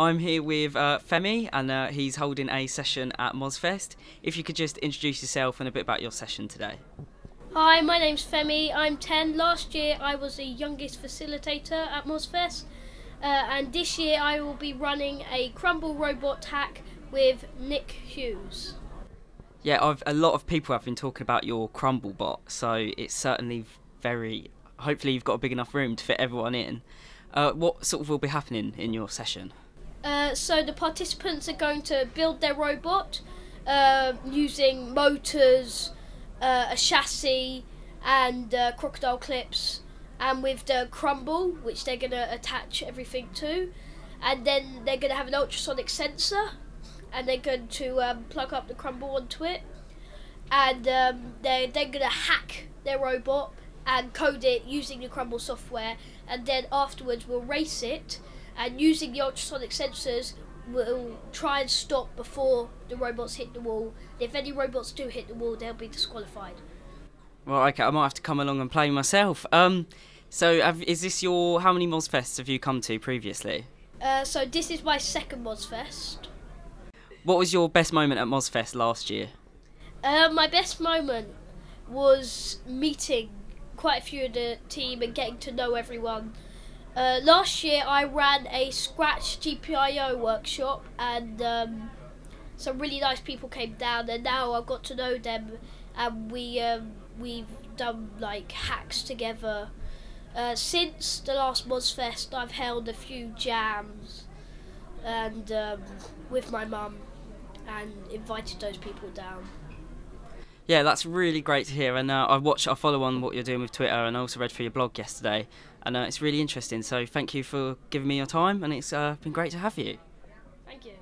I'm here with Femi, and he's holding a session at MozFest. If you could just introduce yourself and a bit about your session today. Hi, my name's Femi, I'm 10. Last year I was the youngest facilitator at MozFest, and this year I will be running a CrumbleBot hack with Nick Hughes. Yeah, a lot of people have been talking about your CrumbleBot, so it's certainly very... Hopefully you've got a big enough room to fit everyone in. What sort of will be happening in your session? So the participants are going to build their robot using motors, a chassis and crocodile clips, and with the crumble, which they're going to attach everything to, and then they're going to have an ultrasonic sensor, and they're going to plug up the crumble onto it, and they're then going to hack their robot and code it using the crumble software, and then afterwards we'll race it, and using the ultrasonic sensors we'll try and stop before the robots hit the wall. If any robots do hit the wall, they'll be disqualified. Well, okay, I might have to come along and play myself. Is this your... How many MozFests have you come to previously? So this is my second MozFest. What was your best moment at MozFest last year? My best moment was meeting quite a few of the team and getting to know everyone. Last year I ran a Scratch GPIO workshop, and some really nice people came down, and now I've got to know them, and we've done like hacks together. Since the last MozFest I've held a few jams and with my mum and invited those people down. Yeah, that's really great to hear, and I follow on what you're doing with Twitter, and I also read through your blog yesterday, and it's really interesting, so thank you for giving me your time, and it's been great to have you. Thank you.